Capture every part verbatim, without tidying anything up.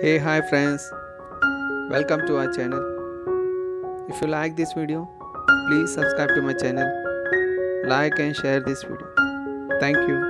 Hey, hi friends, welcome to our channel. If you like this video, please subscribe to my channel, like and share this video. Thank you.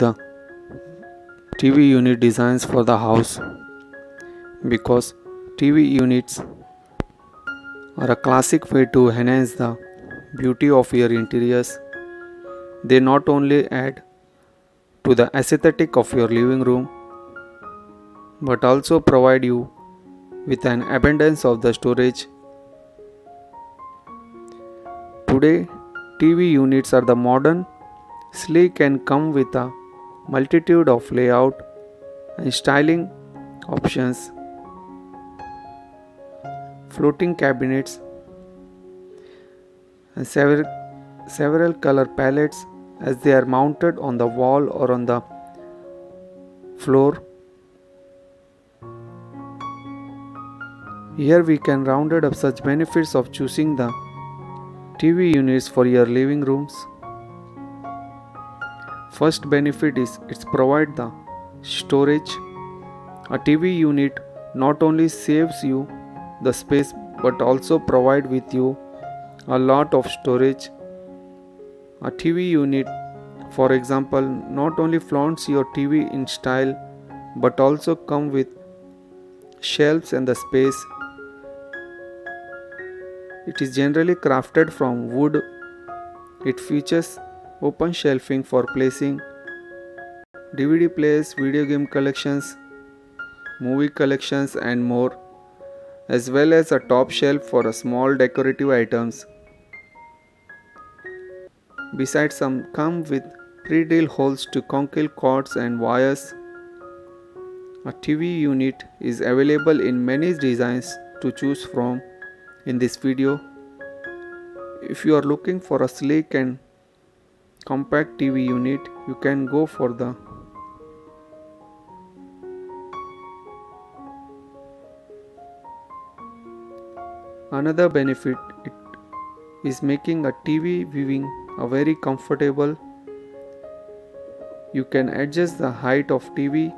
The T V unit designs for the house, because T V units are a classic way to enhance the beauty of your interiors. They not only add to the aesthetic of your living room but also provide you with an abundance of the storage. Today, T V units are the modern, sleek and come with a multitude of layout and styling options. Floating cabinets and several, several color palettes as they are mounted on the wall or on the floor. Here we can round up such benefits of choosing the T V units for your living rooms. First benefit is it's provide the storage. A T V unit not only saves you the space but also provide with you a lot of storage. A T V unit, for example, not only flaunts your T V in style but also come with shelves and the space. It is generally crafted from wood. It features open shelving for placing D V D players, video game collections, movie collections and more, as well as a top shelf for small decorative items. Besides, some come with pre-drilled holes to conceal cords and wires. A T V unit is available in many designs to choose from in this video. If you are looking for a sleek and compact T V unit, you can go for the another benefit it is making a T V viewing a very comfortable. You can adjust the height of T V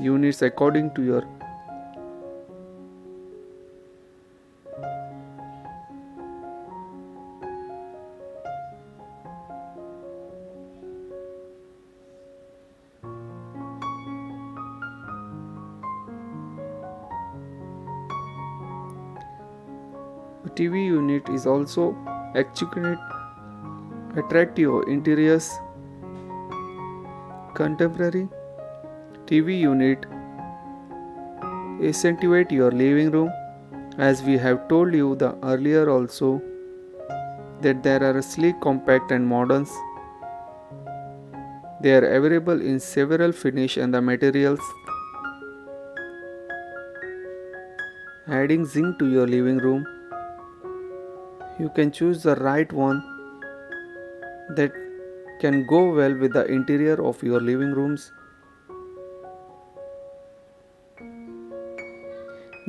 units according to your T V unit is also executed attractive interiors. Contemporary T V unit accentuate your living room. As we have told you the earlier also that there are sleek, compact and moderns. They are available in several finish and the materials, adding zing to your living room. You can choose the right one that can go well with the interior of your living rooms.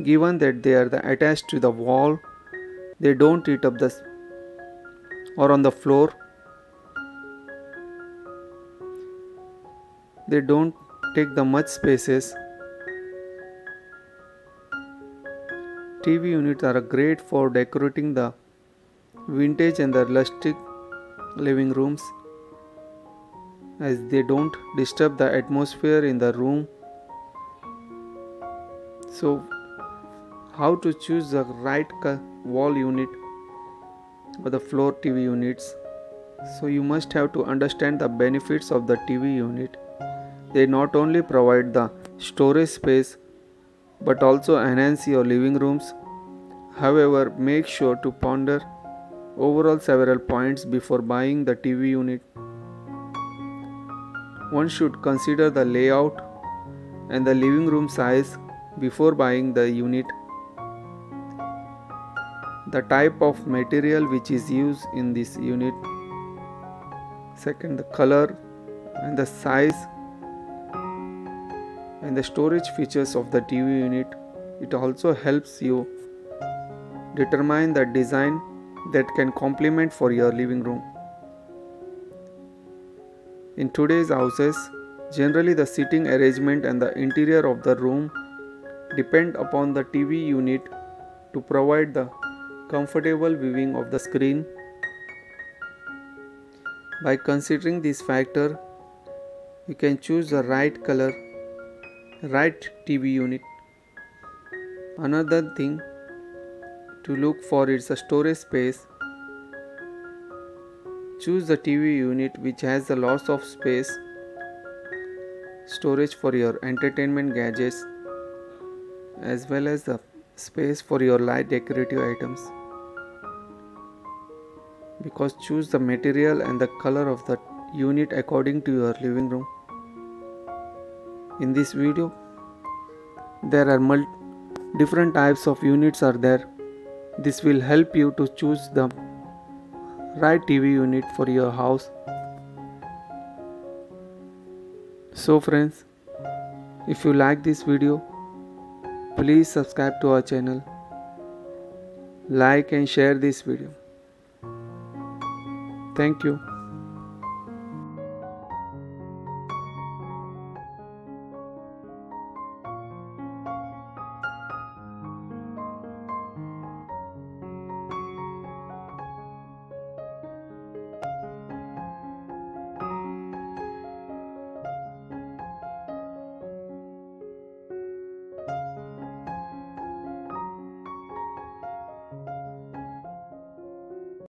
Given that they are attached to the wall, they don't eat up the or on the floor. They don't take the much spaces. T V units are great for decorating the vintage and the rustic living rooms, as they don't disturb the atmosphere in the room. So, how to choose the right wall unit or the floor T V units? So you must have to understand the benefits of the T V unit. They not only provide the storage space but also enhance your living rooms. However, make sure to ponder overall several points before buying the T V unit. One should consider the layout and the living room size before buying the unit. The type of material which is used in this unit. Second, the color and the size and the storage features of the T V unit. It also helps you determine the design that can complement for your living room. In today's houses, generally the seating arrangement and the interior of the room depend upon the T V unit to provide the comfortable viewing of the screen. By considering this factor, you can choose the right color, right T V unit. Another thing to look for is the storage space. Choose the T V unit which has the lots of space storage for your entertainment gadgets as well as the space for your light decorative items, because choose the material and the color of the unit according to your living room. In this video, there are multi different types of units are there. This will help you to choose the right T V unit for your house. So friends, if you like this video, please subscribe to our channel, like and share this video. Thank you.